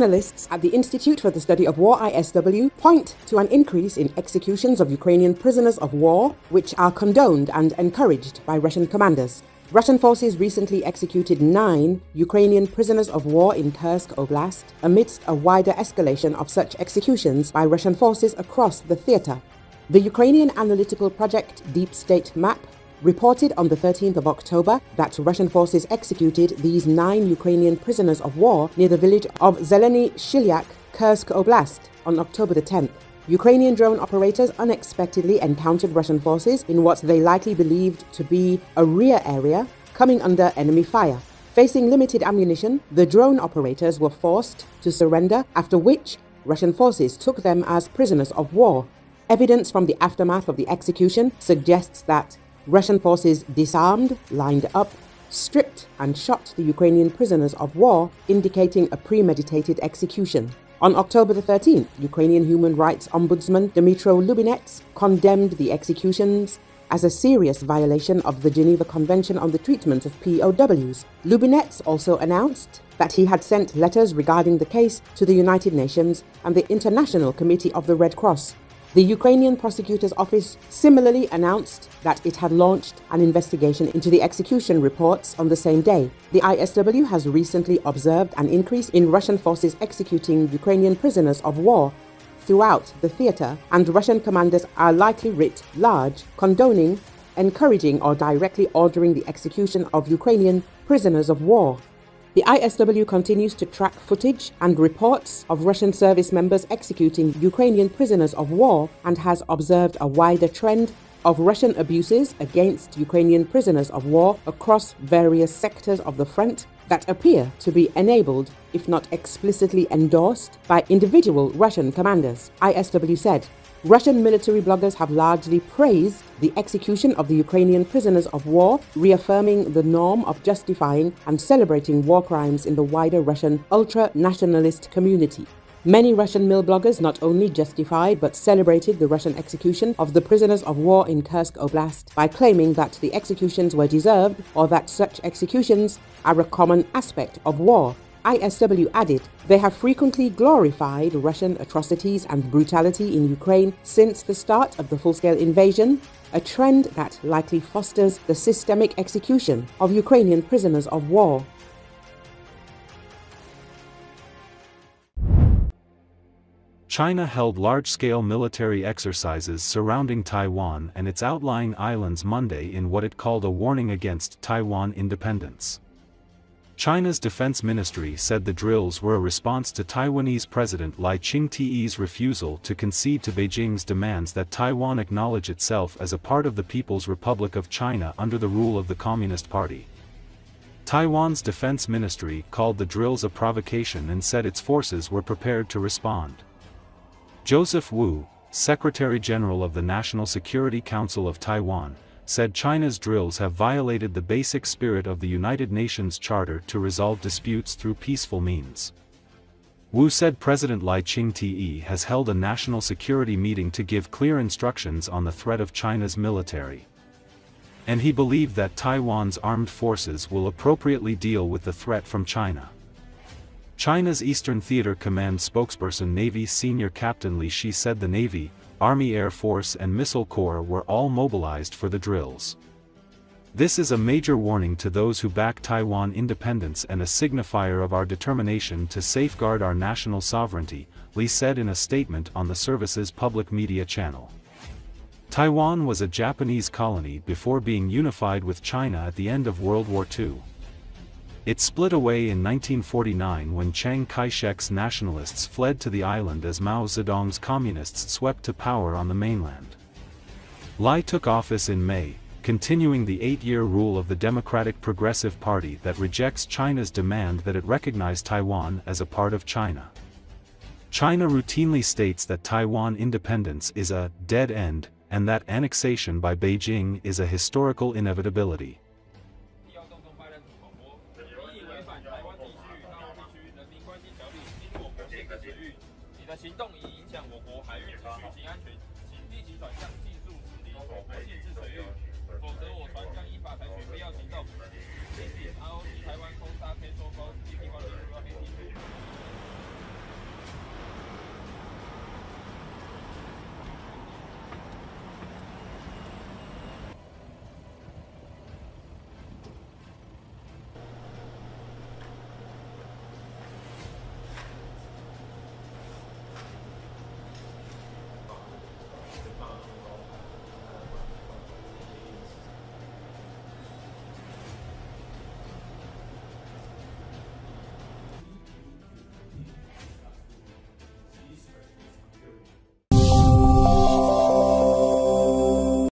Analysts at the Institute for the Study of War, ISW, point to an increase in executions of Ukrainian prisoners of war, which are condoned and encouraged by Russian commanders. Russian forces recently executed 9 Ukrainian prisoners of war in Kursk Oblast, amidst a wider escalation of such executions by Russian forces across the theater. The Ukrainian analytical project Deep State Map reported on the 13th of October that Russian forces executed these 9 Ukrainian prisoners of war near the village of Zeleny Shlyakh, Kursk Oblast, on October the 10th. Ukrainian drone operators unexpectedly encountered Russian forces in what they likely believed to be a rear area, coming under enemy fire. Facing limited ammunition, the drone operators were forced to surrender, after which Russian forces took them as prisoners of war. Evidence from the aftermath of the execution suggests that Russian forces disarmed, lined up, stripped and shot the Ukrainian prisoners of war, indicating a premeditated execution. On October the 13th, Ukrainian Human Rights Ombudsman Dmytro Lubinets condemned the executions as a serious violation of the Geneva Convention on the Treatment of POWs. Lubinets also announced that he had sent letters regarding the case to the United Nations and the International Committee of the Red Cross. The Ukrainian Prosecutor's Office similarly announced that it had launched an investigation into the execution reports on the same day. The ISW has recently observed an increase in Russian forces executing Ukrainian prisoners of war throughout the theater, and Russian commanders are likely writ large, condoning, encouraging or directly ordering the execution of Ukrainian prisoners of war. The ISW continues to track footage and reports of Russian service members executing Ukrainian prisoners of war and has observed a wider trend of Russian abuses against Ukrainian prisoners of war across various sectors of the front that appear to be enabled, if not explicitly endorsed, by individual Russian commanders. ISW said, Russian military bloggers have largely praised the execution of the Ukrainian prisoners of war, reaffirming the norm of justifying and celebrating war crimes in the wider Russian ultra-nationalist community. Many Russian mill bloggers not only justified but celebrated the Russian execution of the prisoners of war in Kursk Oblast by claiming that the executions were deserved or that such executions are a common aspect of war. ISW added, they have frequently glorified Russian atrocities and brutality in Ukraine since the start of the full-scale invasion, a trend that likely fosters the systemic execution of Ukrainian prisoners of war. China held large-scale military exercises surrounding Taiwan and its outlying islands Monday in what it called a warning against Taiwan independence. China's defense ministry said the drills were a response to Taiwanese President Lai Ching-te's refusal to concede to Beijing's demands that Taiwan acknowledge itself as a part of the People's Republic of China under the rule of the Communist Party. Taiwan's defense ministry called the drills a provocation and said its forces were prepared to respond. Joseph Wu, Secretary-General of the National Security Council of Taiwan, said China's drills have violated the basic spirit of the United Nations Charter to resolve disputes through peaceful means. Wu said President Lai Ching-te has held a national security meeting to give clear instructions on the threat of China's military. And he believed that Taiwan's armed forces will appropriately deal with the threat from China. China's Eastern Theater Command spokesperson Navy Senior Captain Li Xi said the Navy, Army, Air Force and Missile Corps were all mobilized for the drills. This is a major warning to those who back Taiwan independence and a signifier of our determination to safeguard our national sovereignty, Li said in a statement on the service's public media channel. Taiwan was a Japanese colony before being unified with China at the end of World War II. It split away in 1949 when Chiang Kai-shek's nationalists fled to the island as Mao Zedong's communists swept to power on the mainland. Lai took office in May, continuing the 8-year rule of the Democratic Progressive Party that rejects China's demand that it recognize Taiwan as a part of China. China routinely states that Taiwan independence is a dead end, and that annexation by Beijing is a historical inevitability.